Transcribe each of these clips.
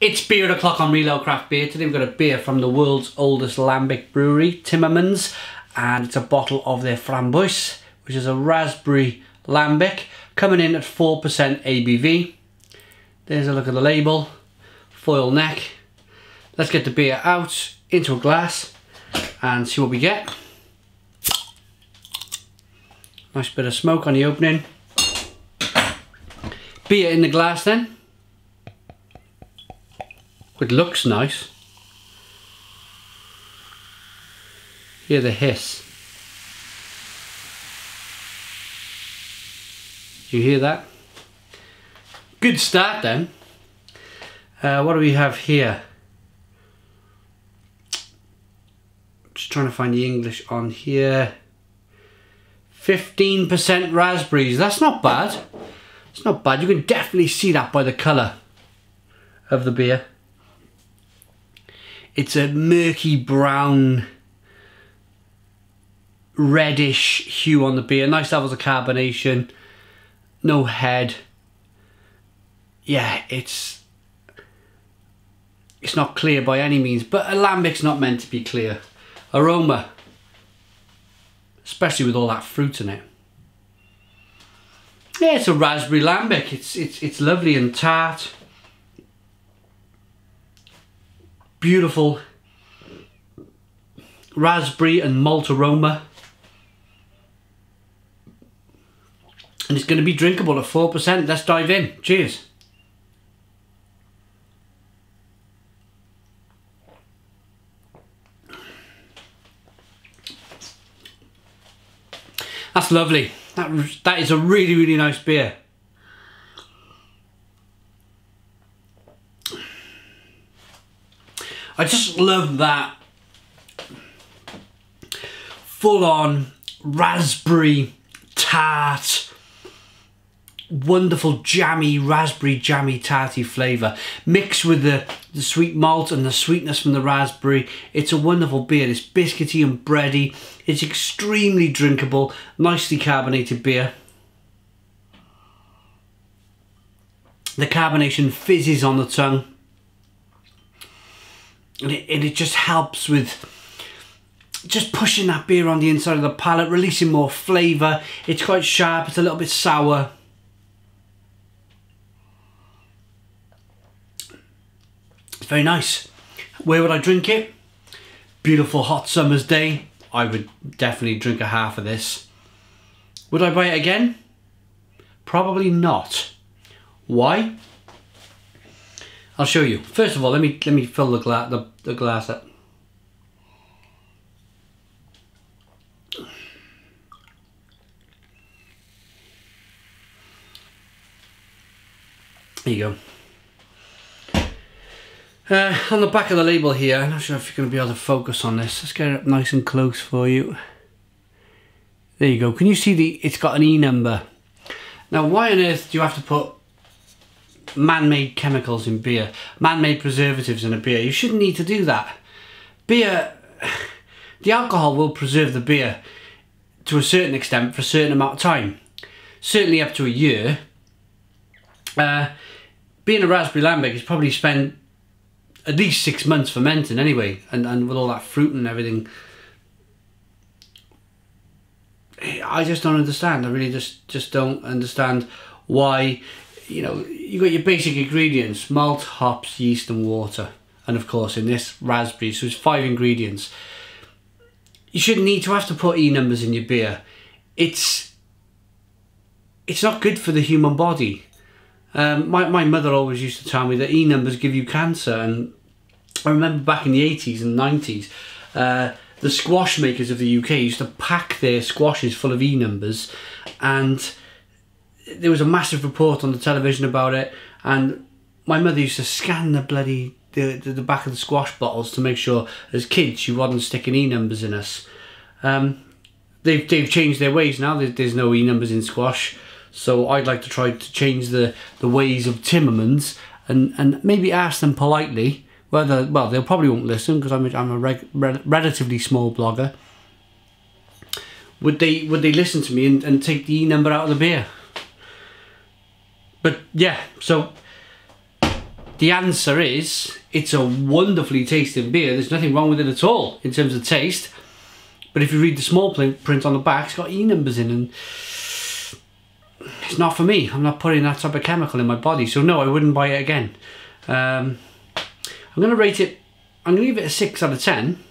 It's beer o'clock on Real Ale Craft Beer. Today we've got a beer from the world's oldest Lambic brewery, Timmermans, and it's a bottle of their Framboise, which is a raspberry Lambic, coming in at 4% ABV. There's a look at the label, foil neck. Let's get the beer out into a glass and see what we get. Nice bit of smoke on the opening. Beer in the glass then. It looks nice. Hear the hiss. Do you hear that? Good start then. What do we have here? Just trying to find the English on here. 15% raspberries. That's not bad. It's not bad. You can definitely see that by the colour of the beer. It's a murky brown, reddish hue on the beer. Nice levels of carbonation, no head. Yeah, it's not clear by any means, but a Lambic's not meant to be clear. Aroma, especially with all that fruit in it. Yeah, it's a raspberry Lambic. It's lovely and tart. Beautiful raspberry and malt aroma, and it's going to be drinkable at 4%. Let's dive in. Cheers. That's lovely. That is a really nice beer. I just love that full-on raspberry tart, wonderful jammy, raspberry jammy tarty flavour mixed with the sweet malt and the sweetness from the raspberry. It's a wonderful beer. It's biscuity and bready. It's extremely drinkable, nicely carbonated beer. The carbonation fizzes on the tongue. And it just helps with just pushing that beer on the inside of the palate, releasing more flavour. It's quite sharp, it's a little bit sour. It's very nice. Where would I drink it? Beautiful hot summer's day. I would definitely drink a half of this. Would I buy it again? Probably not. Why? I'll show you. First of all, let me fill the glass up. There you go. On the back of the label here, I'm not sure if you're going to be able to focus on this. Let's get it up nice and close for you. There you go. Can you see it's got an E number? Now, why on earth do you have to put man-made chemicals in beer, man-made preservatives in a beer? You shouldn't need to do that. Beer, the alcohol will preserve the beer to a certain extent for a certain amount of time, certainly up to a year. Being a raspberry Lambic, it's probably spent at least 6 months fermenting anyway, and with all that fruit and everything. I just don't understand. I really just don't understand why. You know, you've got your basic ingredients: malt, hops, yeast and water, and of course in this, raspberry. So it's 5 ingredients. You shouldn't need to have to put E numbers in your beer. It's not good for the human body. My mother always used to tell me that E numbers give you cancer, and I remember back in the 80s and 90s, the squash makers of the UK used to pack their squashes full of E numbers, and there was a massive report on the television about it, and my mother used to scan the bloody the back of the squash bottles to make sure, as kids, she wasn't sticking E numbers in us. They've changed their ways now. There's no E numbers in squash, so I'd like to try to change the ways of Timmermans and maybe ask them politely whether, well, they probably won't listen because I'm a relatively small blogger. Would they listen to me and take the E number out of the beer? But yeah, so The answer is, it's a wonderfully tasting beer. There's nothing wrong with it at all in terms of taste. But if you read the small print on the back, it's got E numbers in, and it's not for me. I'm not putting that type of chemical in my body. So no, I wouldn't buy it again. I'm going to rate it, I'm going to give it a 6 out of 10.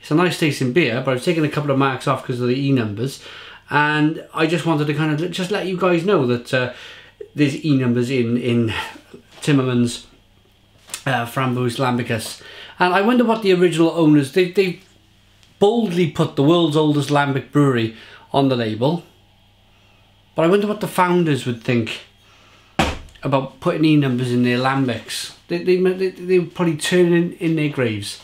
It's a nice tasting beer, but I've taken a couple of marks off because of the E numbers. And I just wanted to kind of just let you guys know that there's E numbers in Timmermans, Framboise, Lambicus. And I wonder what the original owners, they boldly put the world's oldest Lambic brewery on the label. But I wonder what the founders would think about putting E numbers in their Lambics. They would probably turn in their graves.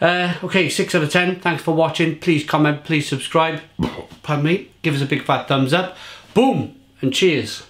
Okay, 6 out of 10. Thanks for watching. Please comment, please subscribe. Pardon me. Give us a big fat thumbs up. Boom! And cheers.